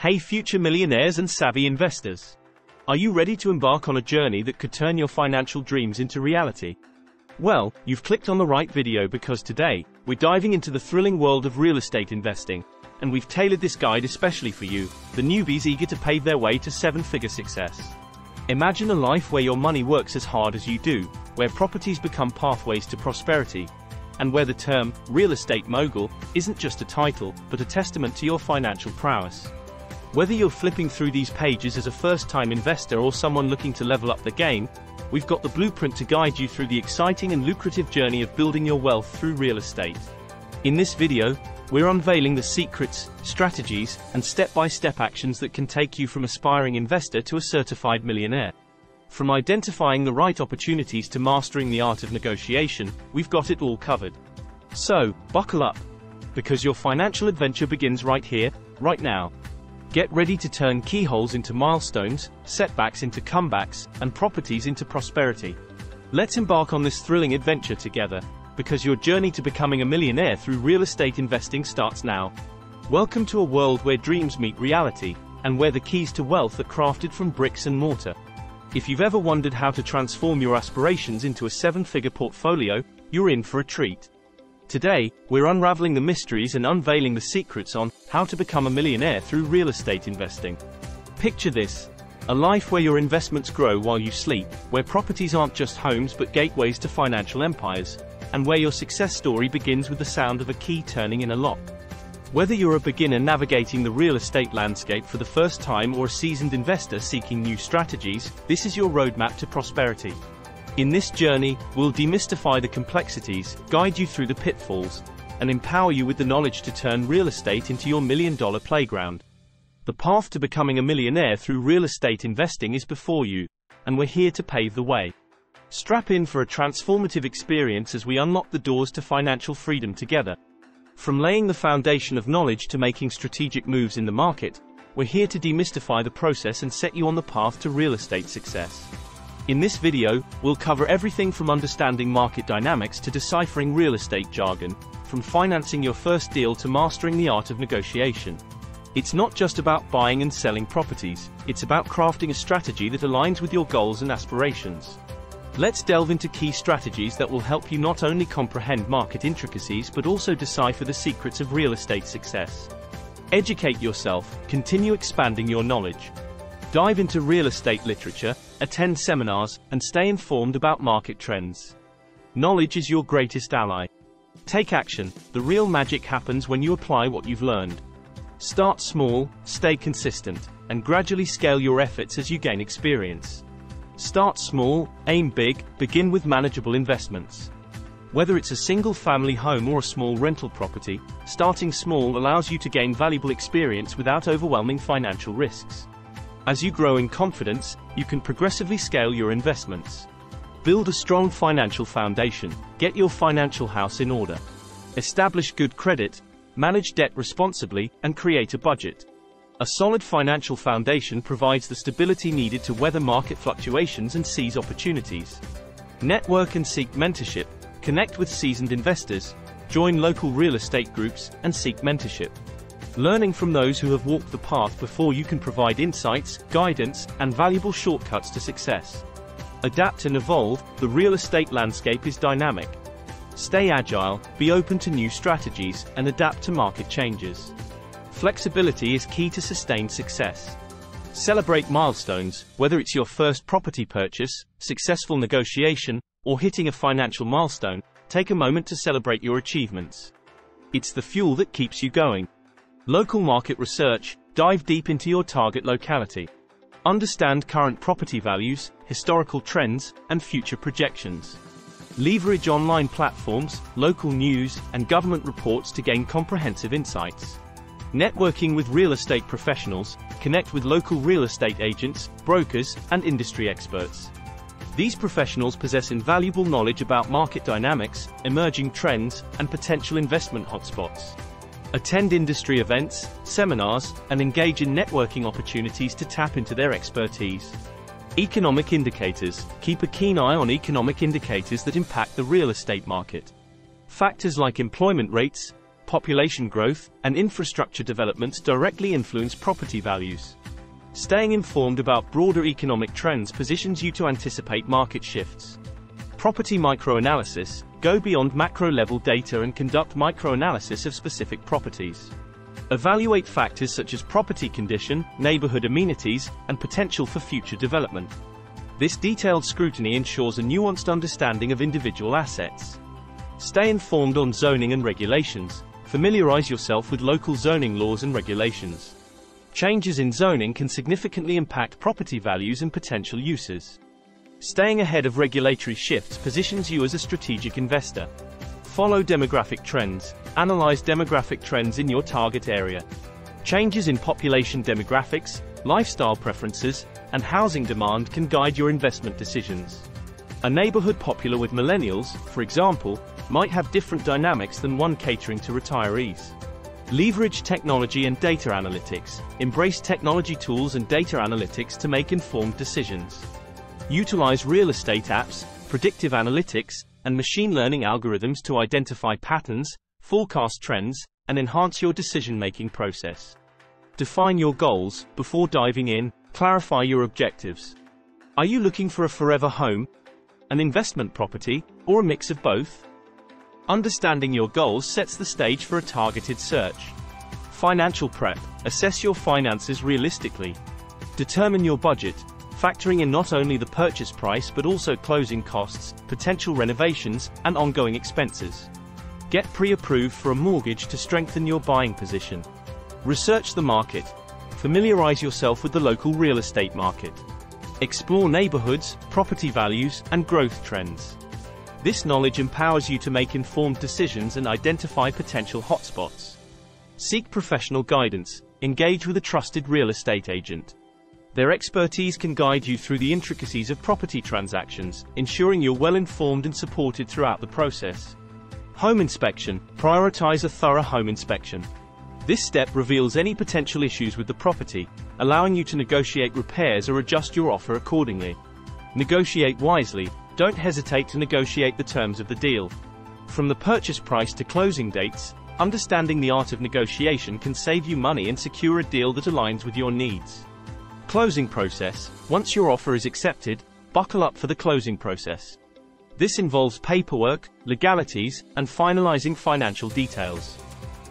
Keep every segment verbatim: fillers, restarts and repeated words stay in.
Hey future millionaires and savvy investors. Are you ready to embark on a journey that could turn your financial dreams into reality? Well, you've clicked on the right video because today, we're diving into the thrilling world of real estate investing, and we've tailored this guide especially for you, the newbies eager to pave their way to seven-figure success. Imagine a life where your money works as hard as you do, where properties become pathways to prosperity, and where the term, real estate mogul, isn't just a title, but a testament to your financial prowess. Whether you're flipping through these pages as a first-time investor or someone looking to level up the game, we've got the blueprint to guide you through the exciting and lucrative journey of building your wealth through real estate. In this video, we're unveiling the secrets, strategies, and step-by-step actions that can take you from aspiring investor to a certified millionaire. From identifying the right opportunities to mastering the art of negotiation, we've got it all covered. So, buckle up, because your financial adventure begins right here, right now. Get ready to turn keyholes into milestones, setbacks into comebacks, and properties into prosperity. Let's embark on this thrilling adventure together, because your journey to becoming a millionaire through real estate investing starts now. Welcome to a world where dreams meet reality, and where the keys to wealth are crafted from bricks and mortar. If you've ever wondered how to transform your aspirations into a seven-figure portfolio, you're in for a treat. Today, we're unraveling the mysteries and unveiling the secrets on how to become a millionaire through real estate investing. Picture this: a life where your investments grow while you sleep, where properties aren't just homes but gateways to financial empires, and where your success story begins with the sound of a key turning in a lock. Whether you're a beginner navigating the real estate landscape for the first time or a seasoned investor seeking new strategies, this is your roadmap to prosperity. In this journey, we'll demystify the complexities, guide you through the pitfalls, and empower you with the knowledge to turn real estate into your million-dollar playground. The path to becoming a millionaire through real estate investing is before you, and we're here to pave the way. Strap in for a transformative experience as we unlock the doors to financial freedom together. From laying the foundation of knowledge to making strategic moves in the market, we're here to demystify the process and set you on the path to real estate success. In this video, we'll cover everything from understanding market dynamics to deciphering real estate jargon, from financing your first deal to mastering the art of negotiation. It's not just about buying and selling properties, it's about crafting a strategy that aligns with your goals and aspirations. Let's delve into key strategies that will help you not only comprehend market intricacies but also decipher the secrets of real estate success. Educate yourself, continue expanding your knowledge. Dive into real estate literature, attend seminars, and stay informed about market trends. Knowledge is your greatest ally. Take action. The real magic happens when you apply what you've learned. Start small, stay consistent, and gradually scale your efforts as you gain experience. Start small, aim big, begin with manageable investments. Whether it's a single-family home or a small rental property, starting small allows you to gain valuable experience without overwhelming financial risks. As you grow in confidence, you can progressively scale your investments. Build a strong financial foundation. Get your financial house in order. Establish good credit, manage debt responsibly, and create a budget. A solid financial foundation provides the stability needed to weather market fluctuations and seize opportunities. Network and seek mentorship. Connect with seasoned investors, join local real estate groups, and seek mentorship. Learning from those who have walked the path before you can provide insights, guidance, and valuable shortcuts to success. Adapt and evolve. The real estate landscape is dynamic. Stay agile, be open to new strategies, and adapt to market changes. Flexibility is key to sustained success. Celebrate milestones, whether it's your first property purchase, successful negotiation, or hitting a financial milestone, take a moment to celebrate your achievements. It's the fuel that keeps you going. Local market research. Dive deep into your target locality. Understand current property values, historical trends, and future projections. Leverage online platforms, local news, and government reports to gain comprehensive insights. Networking with real estate professionals. Connect with local real estate agents, brokers, and industry experts. These professionals possess invaluable knowledge about market dynamics, emerging trends, and potential investment hotspots. Attend industry events, seminars, and engage in networking opportunities to tap into their expertise. Economic indicators. Keep a keen eye on economic indicators that impact the real estate market. Factors like employment rates, population growth, and infrastructure developments directly influence property values. Staying informed about broader economic trends positions you to anticipate market shifts. Property microanalysis: go beyond macro-level data and conduct microanalysis of specific properties. Evaluate factors such as property condition, neighborhood amenities, and potential for future development. This detailed scrutiny ensures a nuanced understanding of individual assets. Stay informed on zoning and regulations. Familiarize yourself with local zoning laws and regulations. Changes in zoning can significantly impact property values and potential uses. Staying ahead of regulatory shifts positions you as a strategic investor. Follow demographic trends. Analyze demographic trends in your target area. Changes in population demographics, lifestyle preferences, and housing demand can guide your investment decisions. A neighborhood popular with millennials, for example, might have different dynamics than one catering to retirees. Leverage technology and data analytics. Embrace technology tools and data analytics to make informed decisions. Utilize real estate apps, predictive analytics, and machine learning algorithms to identify patterns, forecast trends, and enhance your decision-making process. Define your goals. Before diving in, clarify your objectives. Are you looking for a forever home, an investment property, or a mix of both? Understanding your goals sets the stage for a targeted search. Financial prep. Assess your finances realistically. Determine your budget, factoring in not only the purchase price but also closing costs, potential renovations, and ongoing expenses. Get pre-approved for a mortgage to strengthen your buying position. Research the market. Familiarize yourself with the local real estate market. Explore neighborhoods, property values, and growth trends. This knowledge empowers you to make informed decisions and identify potential hotspots. Seek professional guidance. Engage with a trusted real estate agent. Their expertise can guide you through the intricacies of property transactions, ensuring you're well-informed and supported throughout the process. Home inspection. Prioritize a thorough home inspection. This step reveals any potential issues with the property, allowing you to negotiate repairs or adjust your offer accordingly. Negotiate wisely. Don't hesitate to negotiate the terms of the deal. From the purchase price to closing dates, understanding the art of negotiation can save you money and secure a deal that aligns with your needs. Closing process. Once your offer is accepted, buckle up for the closing process. This involves paperwork, legalities, and finalizing financial details.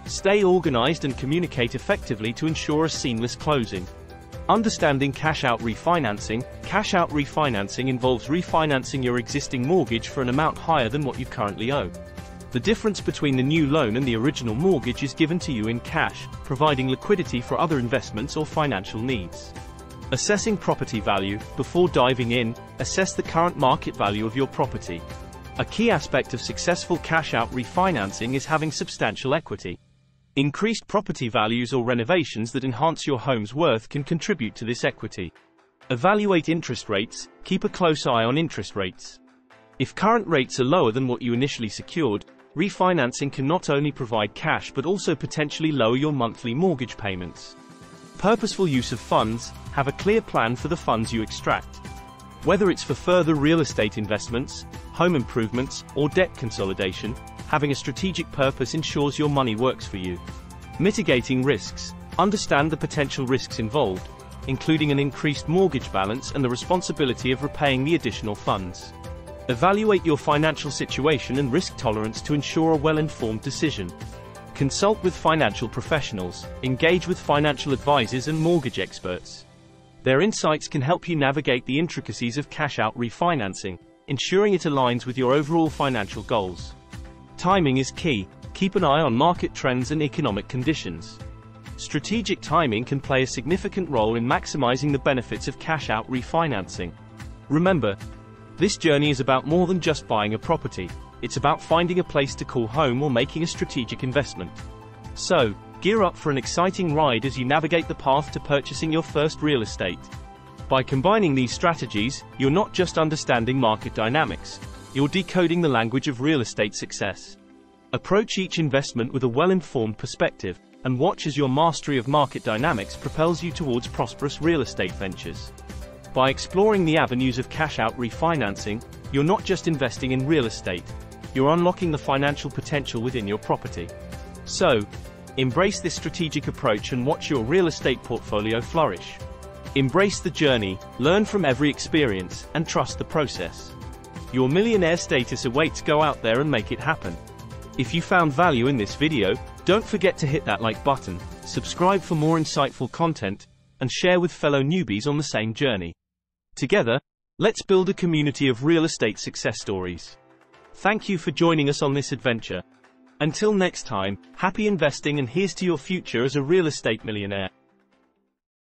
Stay organized and communicate effectively to ensure a seamless closing. Understanding cash-out refinancing. Cash-out refinancing involves refinancing your existing mortgage for an amount higher than what you currently owe. The difference between the new loan and the original mortgage is given to you in cash, providing liquidity for other investments or financial needs. Assessing property value. Before diving in, assess the current market value of your property. A key aspect of successful cash-out refinancing is having substantial equity. Increased property values or renovations that enhance your home's worth can contribute to this equity. Evaluate interest rates. Keep a close eye on interest rates. If current rates are lower than what you initially secured, refinancing can not only provide cash but also potentially lower your monthly mortgage payments. Purposeful use of funds. Have a clear plan for the funds you extract. Whether it's for further real estate investments, home improvements, or debt consolidation, having a strategic purpose ensures your money works for you. Mitigating risks. Understand the potential risks involved, including an increased mortgage balance and the responsibility of repaying the additional funds. Evaluate your financial situation and risk tolerance to ensure a well-informed decision. Consult with financial professionals. Engage with financial advisors and mortgage experts. Their insights can help you navigate the intricacies of cash-out refinancing, ensuring it aligns with your overall financial goals. Timing is key. Keep an eye on market trends and economic conditions. Strategic timing can play a significant role in maximizing the benefits of cash-out refinancing. Remember, this journey is about more than just buying a property. It's about finding a place to call home or making a strategic investment. So, gear up for an exciting ride as you navigate the path to purchasing your first real estate. By combining these strategies, you're not just understanding market dynamics, you're decoding the language of real estate success. Approach each investment with a well-informed perspective, and watch as your mastery of market dynamics propels you towards prosperous real estate ventures. By exploring the avenues of cash-out refinancing, you're not just investing in real estate, you're unlocking the financial potential within your property. So, embrace this strategic approach and watch your real estate portfolio flourish. Embrace the journey, learn from every experience, and trust the process. Your millionaire status awaits. Go out there and make it happen. If you found value in this video, don't forget to hit that like button, subscribe for more insightful content, and share with fellow newbies on the same journey. Together, let's build a community of real estate success stories. Thank you for joining us on this adventure. Until next time, happy investing, and here's to your future as a real estate millionaire.